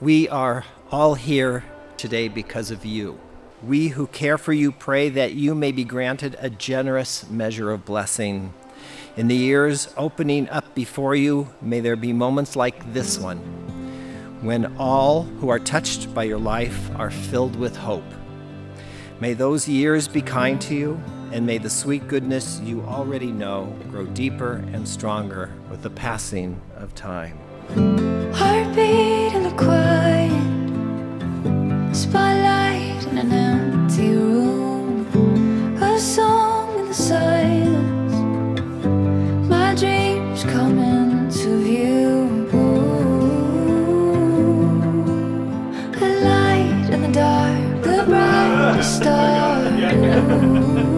We are all here today because of you. We who care for you pray that you may be granted a generous measure of blessing. In the years opening up before you, may there be moments like this one, when all who are touched by your life are filled with hope. May those years be kind to you, and may the sweet goodness you already know grow deeper and stronger with the passing of time. Heartbeat in the quiet, spotlight in an empty room, a song in the silence, my dreams come into view. Ooh, a light in the dark, the brightest star blue.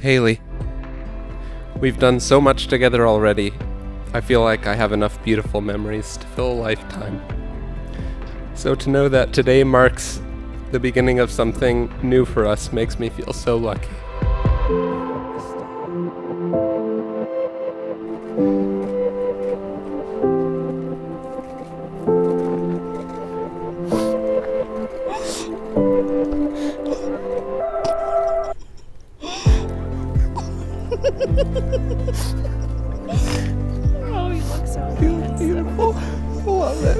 Hailey, we've done so much together already. I feel like I have enough beautiful memories to fill a lifetime. So to know that today marks the beginning of something new for us makes me feel so lucky. Oh, you look so nice. Beautiful. I love it.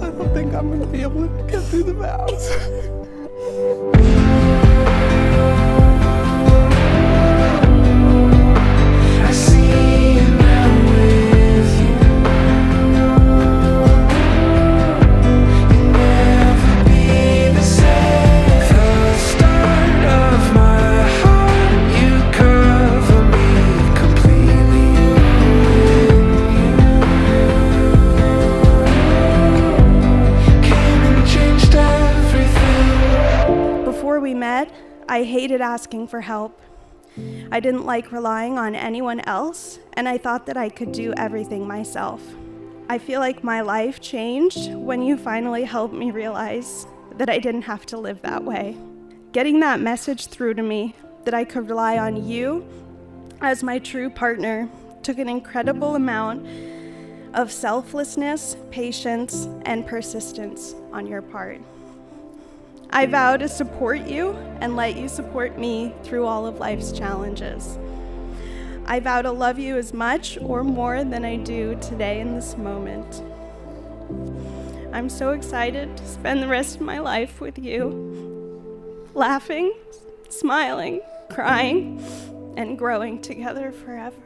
I don't think I'm going to be able to get through the vows. I hated asking for help. I didn't like relying on anyone else, and I thought that I could do everything myself. I feel like my life changed when you finally helped me realize that I didn't have to live that way. Getting that message through to me that I could rely on you as my true partner took an incredible amount of selflessness, patience, and persistence on your part. I vow to support you and let you support me through all of life's challenges. I vow to love you as much or more than I do today in this moment. I'm so excited to spend the rest of my life with you, laughing, smiling, crying, and growing together forever.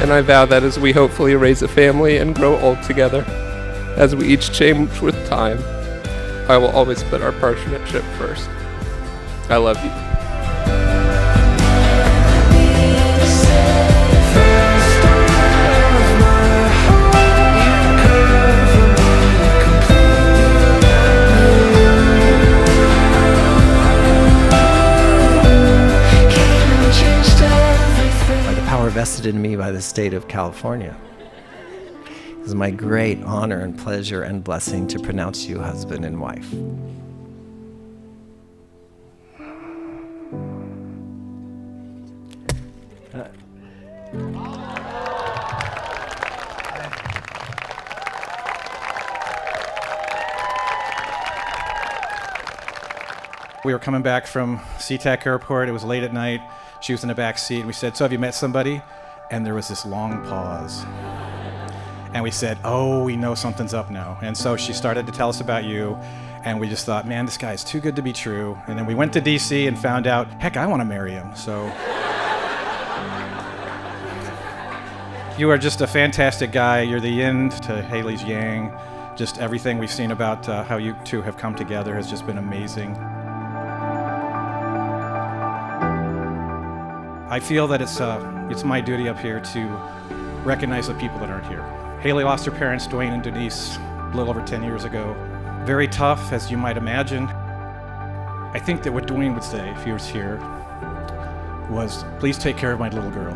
And I vow that as we hopefully raise a family and grow old together, as we each change with time, I will always put our partnership first. I love you. Vested in me by the state of California. It is my great honor and pleasure and blessing to pronounce you husband and wife. We were coming back from SeaTac Airport. It was late at night. She was in the back seat. And we said, so have you met somebody? And there was this long pause. And we said, oh, we know something's up now. And so she started to tell us about you. And we just thought, man, this guy is too good to be true. And then we went to DC and found out, heck, I want to marry him. So you are just a fantastic guy. You're the yin to Hailey's yang. Just everything we've seen about how you two have come together has just been amazing. I feel that it's my duty up here to recognize the people that aren't here. Hailey lost her parents, Duane and Denise, a little over 10 years ago. Very tough, as you might imagine. I think that what Duane would say if he was here was, please take care of my little girl.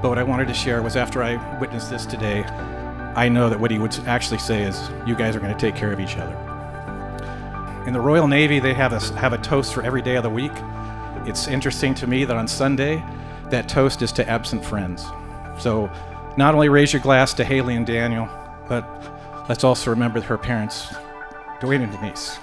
But what I wanted to share was, after I witnessed this today, I know that what he would actually say is, you guys are going to take care of each other. In the Royal Navy, they have a toast for every day of the week. It's interesting to me that on Sunday, that toast is to absent friends. So not only raise your glass to Hailey and Daniel, but let's also remember her parents, Duane and Denise.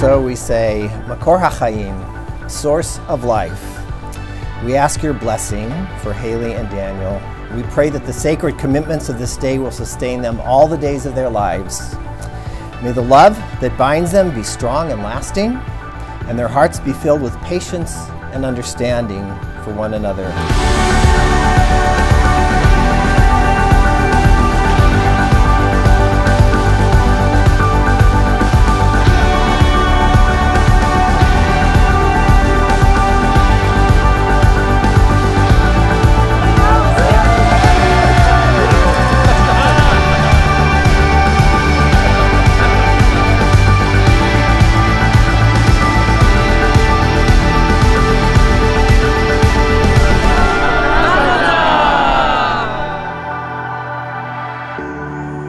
So we say, Makor hachaim, source of life. We ask your blessing for Hailey and Daniel. We pray that the sacred commitments of this day will sustain them all the days of their lives. May the love that binds them be strong and lasting, and their hearts be filled with patience and understanding for one another.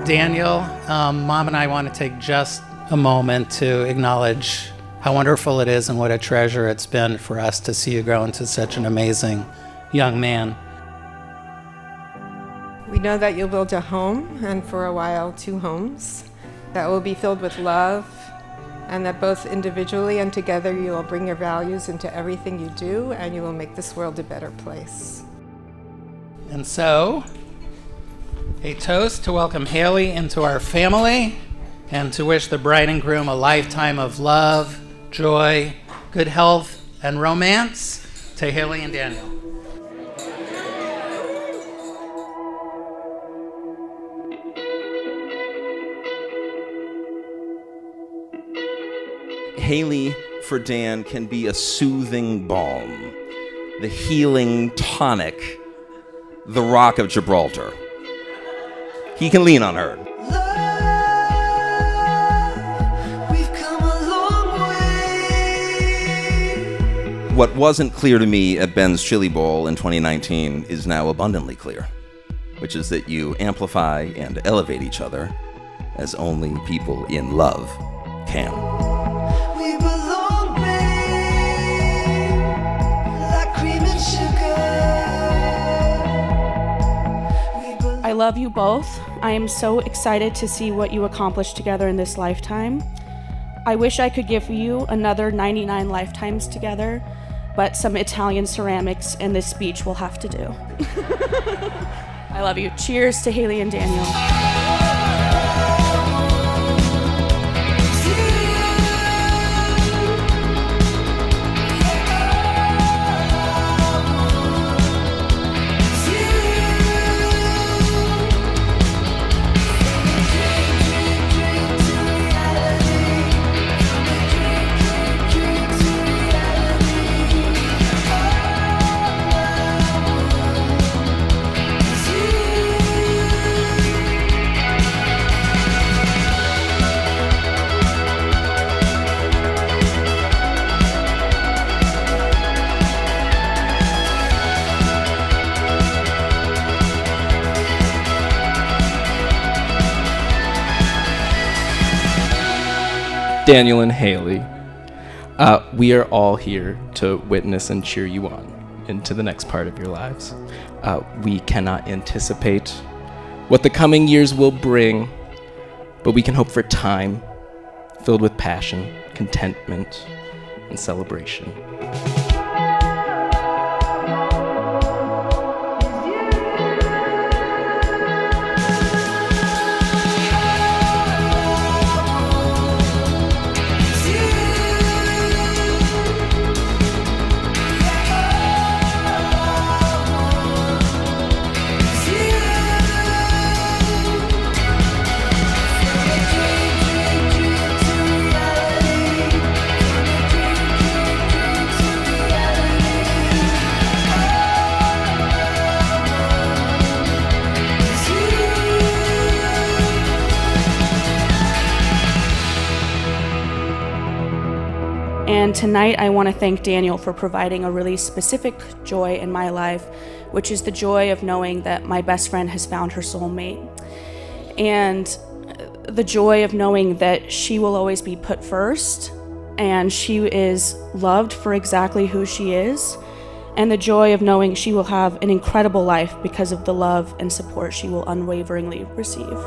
Daniel, Mom and I want to take just a moment to acknowledge how wonderful it is and what a treasure it's been for us to see you grow into such an amazing young man. We know that you'll build a home, and for a while, two homes, that will be filled with love, and that both individually and together you will bring your values into everything you do, and you will make this world a better place. And so, a toast to welcome Hailey into our family and to wish the bride and groom a lifetime of love, joy, good health, and romance. To Hailey and Daniel. Hailey for Dan can be a soothing balm, the healing tonic, the Rock of Gibraltar. He can lean on her. Love, we've come a long way. What wasn't clear to me at Ben's Chili Bowl in 2019 is now abundantly clear, which is that you amplify and elevate each other as only people in love can. We belong, babe, like cream and sugar. I love you both. I am so excited to see what you accomplish together in this lifetime. I wish I could give you another 99 lifetimes together, but some Italian ceramics and this speech will have to do. I love you. Cheers to Hailey and Daniel. Daniel and Hailey, we are all here to witness and cheer you on into the next part of your lives. We cannot anticipate what the coming years will bring, but we can hope for time filled with passion, contentment, and celebration. And tonight I want to thank Daniel for providing a really specific joy in my life, which is the joy of knowing that my best friend has found her soulmate. And the joy of knowing that she will always be put first, and she is loved for exactly who she is, and the joy of knowing she will have an incredible life because of the love and support she will unwaveringly receive.